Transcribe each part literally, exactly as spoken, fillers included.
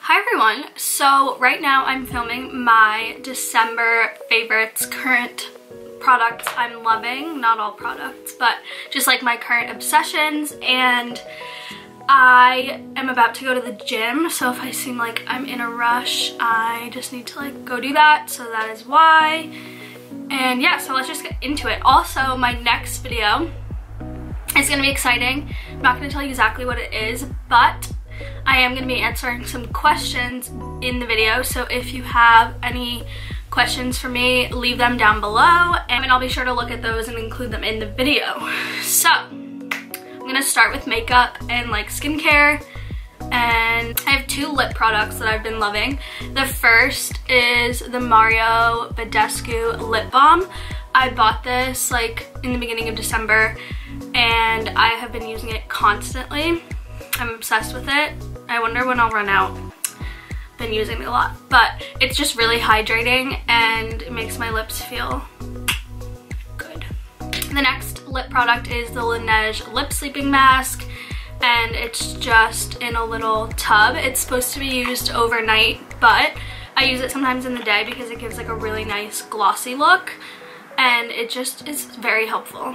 Hi everyone, so right now I'm filming my December favorites, current products I'm loving, not all products, but just like my current obsessions, and I am about to go to the gym, so if I seem like I'm in a rush, I just need to like go do that, so that is why. And yeah, so let's just get into it. Also, my next video is gonna be exciting. I'm not gonna tell you exactly what it is, but I am gonna be answering some questions in the video, so if you have any questions for me, leave them down below, and I'll be sure to look at those and include them in the video. So I'm gonna start with makeup and like skincare, and I have two lip products that I've been loving. The first is the Mario Badescu lip balm. I bought this like in the beginning of December and I have been using it constantly. I'm obsessed with it. I wonder when I'll run out. Been using it a lot, but it's just really hydrating and it makes my lips feel good. The next lip product is the Laneige lip sleeping mask, and it's just in a little tub. It's supposed to be used overnight, but I use it sometimes in the day because it gives like a really nice glossy look, and it just is very helpful.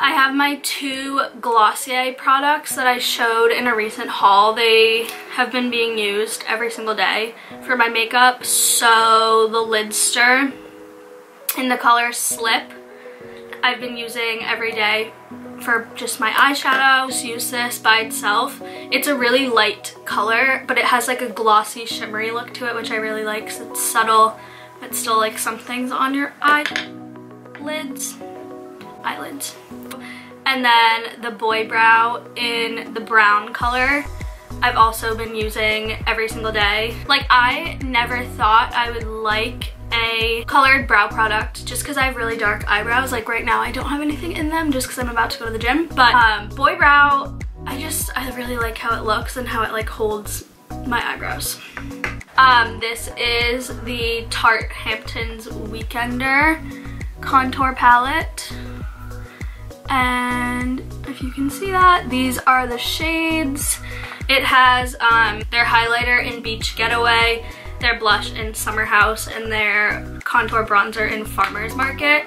I have my two Glossier products that I showed in a recent haul. They have been being used every single day for my makeup. So the Lidster in the color Slip, I've been using every day for just my eyeshadow. Just use this by itself. It's a really light color, but it has like a glossy shimmery look to it, which I really like because it's subtle, but still like something's on your eyelids. Eyelids. And then the Boy Brow in the brown color, I've also been using every single day. Like, I never thought I would like a colored brow product just because I have really dark eyebrows. Like right now I don't have anything in them just because I'm about to go to the gym, but um, Boy Brow, I just I really like how it looks and how it like holds my eyebrows. Um, this is the Tarte Hamptons Weekender contour palette, and if you can see that, these are the shades. It has um, their highlighter in Beach Getaway, their blush in Summer House, and their contour bronzer in Farmer's Market.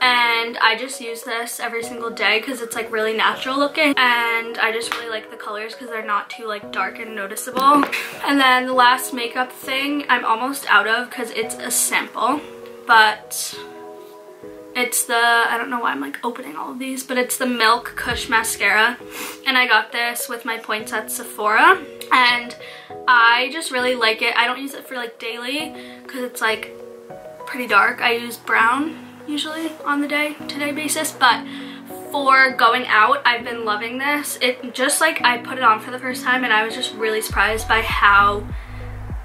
And I just use this every single day because it's like really natural looking, and I just really like the colors because they're not too like dark and noticeable. And then the last makeup thing I'm almost out of because it's a sample, but it's the, I don't know why I'm like opening all of these, but it's the Milk Kush mascara. And I got this with my points at Sephora, and I just really like it. I don't use it for like daily because it's like pretty dark. I use brown usually on the day to day basis, but for going out, I've been loving this. It just like, I put it on for the first time and I was just really surprised by how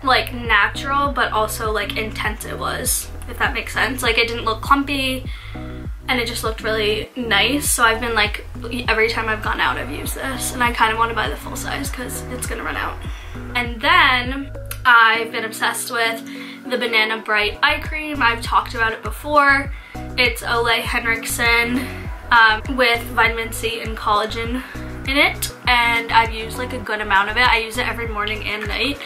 like natural but also like intense it was, if that makes sense. Like, it didn't look clumpy and it just looked really nice. So I've been like, every time I've gone out I've used this, and I kind of want to buy the full size because it's gonna run out. And then I've been obsessed with the Banana Bright eye cream. I've talked about it before. It's Ole Henriksel um, with vitamin C and collagen in it, and I've used like a good amount of it. I use it every morning and night.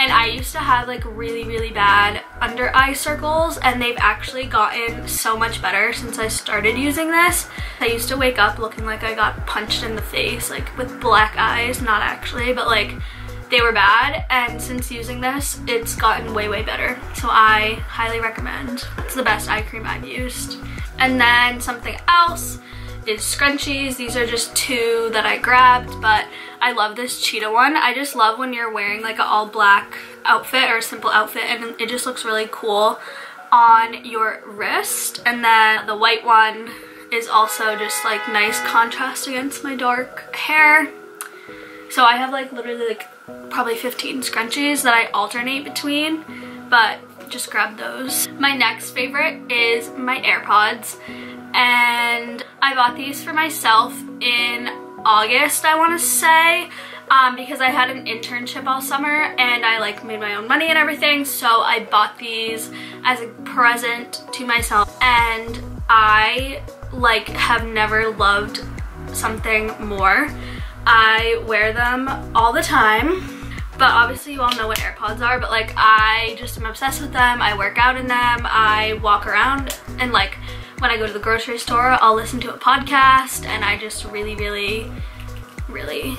And I used to have like really, really bad under eye circles, and they've actually gotten so much better since I started using this. I used to wake up looking like I got punched in the face, like with black eyes, not actually, but like they were bad. And since using this, it's gotten way, way better. So I highly recommend. It's the best eye cream I've used. And then something else is scrunchies. These are just two that I grabbed, but I love this cheetah one. I just love when you're wearing like an all black outfit or a simple outfit, and it just looks really cool on your wrist. And then the white one is also just like nice contrast against my dark hair. So I have like literally like probably fifteen scrunchies that I alternate between, but just grab those. My next favorite is my AirPods, and I bought these for myself in August, I want to say, um, because I had an internship all summer and I like made my own money and everything, so I bought these as a present to myself, and I like have never loved something more. I wear them all the time, but obviously you all know what AirPods are, but like I just am obsessed with them. I work out in them, I walk around, and like when I go to the grocery store, I'll listen to a podcast, and I just really, really, really,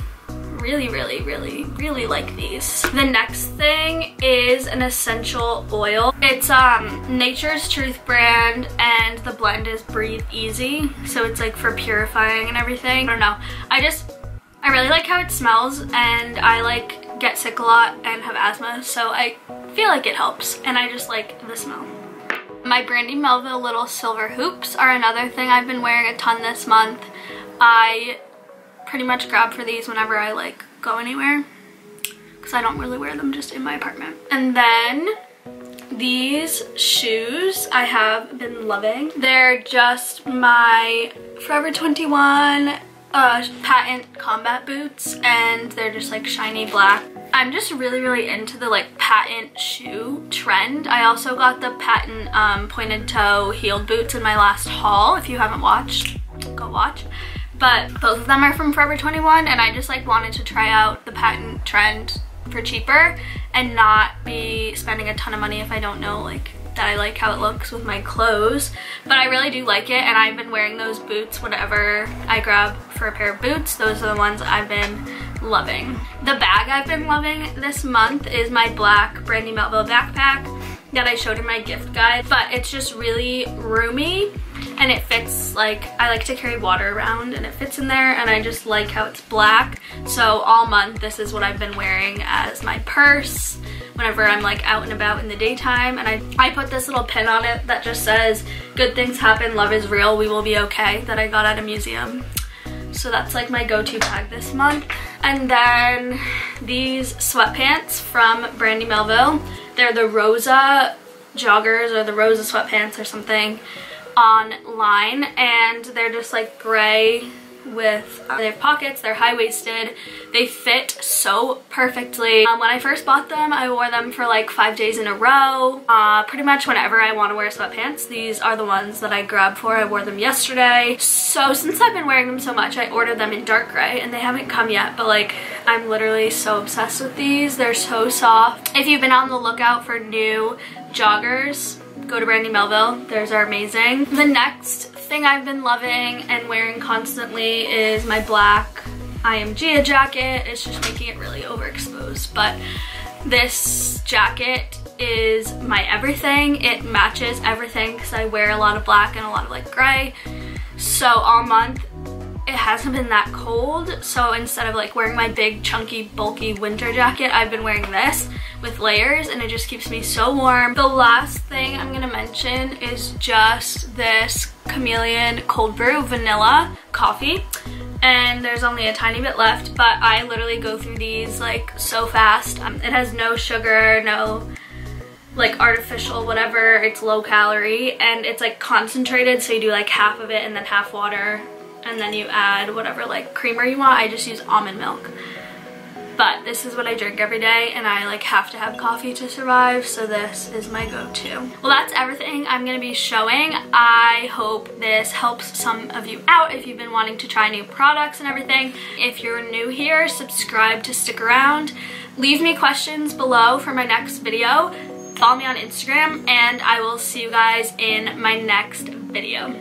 really, really, really, really like these. The next thing is an essential oil. It's um Nature's Truth brand, and the blend is Breathe Easy, so it's like for purifying and everything. I don't know, I just, I really like how it smells, and I like get sick a lot and have asthma, so I feel like it helps, and I just like the smell. My Brandy Melville little silver hoops are another thing I've been wearing a ton this month. I pretty much grab for these whenever I like go anywhere, because I don't really wear them just in my apartment. And then these shoes I have been loving. They're just my Forever twenty-one uh, patent combat boots, and they're just like shiny black. I'm just really, really into the like patent shoe trend. I also got the patent um, pointed toe heeled boots in my last haul. If you haven't watched, go watch. But both of them are from Forever twenty-one, and I just like wanted to try out the patent trend for cheaper and not be spending a ton of money if I don't know like that I like how it looks with my clothes. But I really do like it, and I've been wearing those boots whenever I grab for a pair of boots. Those are the ones I've been loving. The bag I've been loving this month is my black Brandy Melville backpack that I showed in my gift guide, but it's just really roomy, and it fits, like, I like to carry water around, and it fits in there, and I just like how it's black. So all month this is what I've been wearing as my purse whenever I'm like out and about in the daytime, and I, I put this little pin on it that just says, "Good things happen, love is real, we will be okay," that I got at a museum. So that's like my go-to bag this month. And then these sweatpants from Brandy Melville. They're the Rosa joggers or the Rosa sweatpants or something online, and they're just like gray with uh, they have pockets, they're high-waisted, they fit so perfectly. Um, when I first bought them, I wore them for like five days in a row. Uh, pretty much whenever I want to wear sweatpants, these are the ones that I grab for. I wore them yesterday. So since I've been wearing them so much, I ordered them in dark gray, and they haven't come yet, but like I'm literally so obsessed with these. They're so soft. If you've been on the lookout for new joggers, go to Brandy Melville. Theirs are amazing. The next thing I've been loving and wearing constantly is my black I M G jacket. It's just making it really overexposed, but this jacket is my everything. It matches everything because I wear a lot of black and a lot of like gray. So all month it hasn't been that cold, so instead of like wearing my big chunky bulky winter jacket, I've been wearing this with layers, and it just keeps me so warm. The last thing I'm gonna mention is just this Chameleon cold brew vanilla coffee, and there's only a tiny bit left, but I literally go through these like so fast. Um, it has no sugar, no like artificial whatever, it's low calorie, and it's like concentrated, so you do like half of it and then half water, and then you add whatever like creamer you want. I just use almond milk. But this is what I drink every day, and I like have to have coffee to survive, so this is my go-to. Well, that's everything I'm gonna be showing. I hope this helps some of you out if you've been wanting to try new products and everything. If you're new here, subscribe to stick around. Leave me questions below for my next video. Follow me on Instagram, and I will see you guys in my next video.